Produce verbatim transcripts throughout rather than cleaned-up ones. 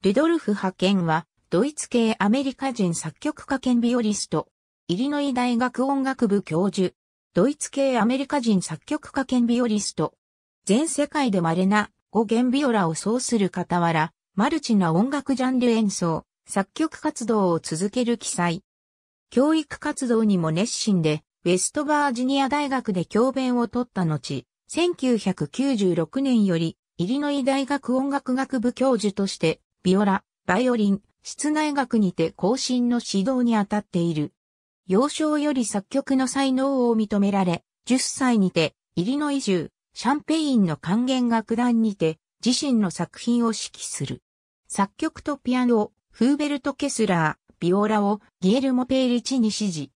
ルドルフ・ハケンは、ドイツ系アメリカ人作曲家兼ビオリスト、イリノイ大学音楽部教授、ドイツ系アメリカ人作曲家兼ビオリスト、全世界で稀な五弦ビオラを奏する傍ら、マルチな音楽ジャンル演奏、作曲活動を続ける奇才。教育活動にも熱心で、ウェストバージニア大学で教鞭を取った後、せんきゅうひゃくきゅうじゅうろくねんより、イリノイ大学音楽学部教授として、ビオラ、バイオリン、室内楽にて後進の指導に当たっている。幼少より作曲の才能を認められ、じゅっさいにて、イリノイ州、シャンペインの管弦楽団にて、自身の作品を指揮する。作曲とピアノを、フーベルト・ケスラー、ビオラを、ギエルモ・ペーリチに師事。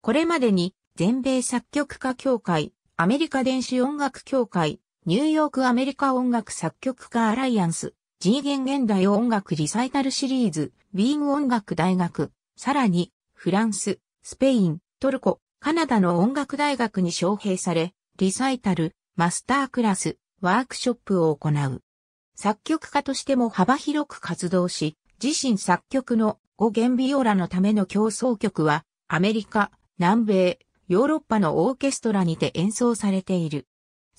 これまでに、全米作曲家協会、アメリカ電子音楽協会、ニューヨークアメリカ音楽作曲家アライアンス、G 弦現代音楽リサイタルシリーズ、ウィーン音楽大学、さらに、フランス、スペイン、トルコ、カナダの音楽大学に招聘され、リサイタル、マスタークラス、ワークショップを行う。作曲家としても幅広く活動し、自身作曲の五弦ビオラのための協奏曲は、アメリカ、南米、ヨーロッパのオーケストラにて演奏されている。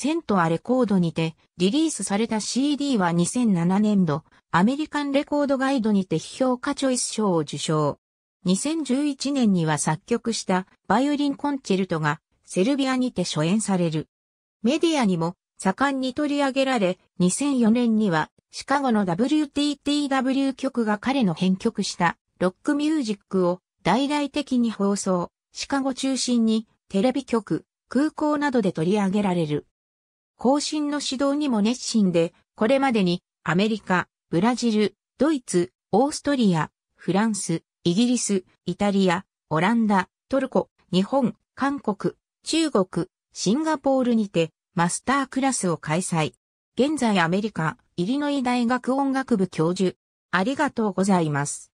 Centaurレコードにてリリースされた シーディー はにせんななねん度アメリカンレコードガイドにて批評家チョイス賞を受賞。にせんじゅういちねんには作曲したバイオリンコンチェルトがセルビアにて初演される。メディアにも盛んに取り上げられ、にせんよねんにはシカゴの ダブリューティーティーダブリュー 局が彼の編曲したロックミュージックを大々的に放送、シカゴ中心にテレビ局、空港などで取り上げられる。後進の指導にも熱心で、これまでにアメリカ、ブラジル、ドイツ、オーストリア、フランス、イギリス、イタリア、オランダ、トルコ、日本、韓国、中国、シンガポールにてマスタークラスを開催。現在アメリカ、イリノイ大学音楽部教授。ありがとうございます。